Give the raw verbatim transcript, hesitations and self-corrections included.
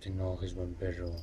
protecting all his one bedroll.